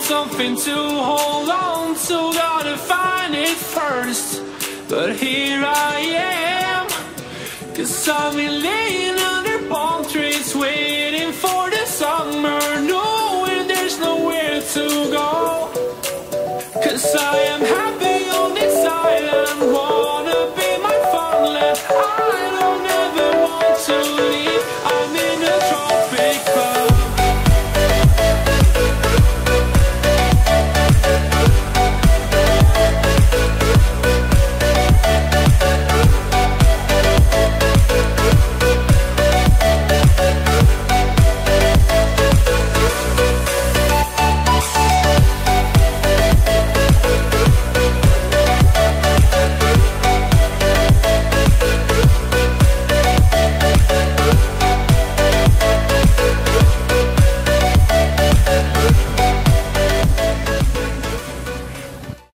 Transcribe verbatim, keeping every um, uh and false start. Something to hold on to, gotta find it first. But here I am, 'cause I've been laying under palm trees, waiting for the summer. No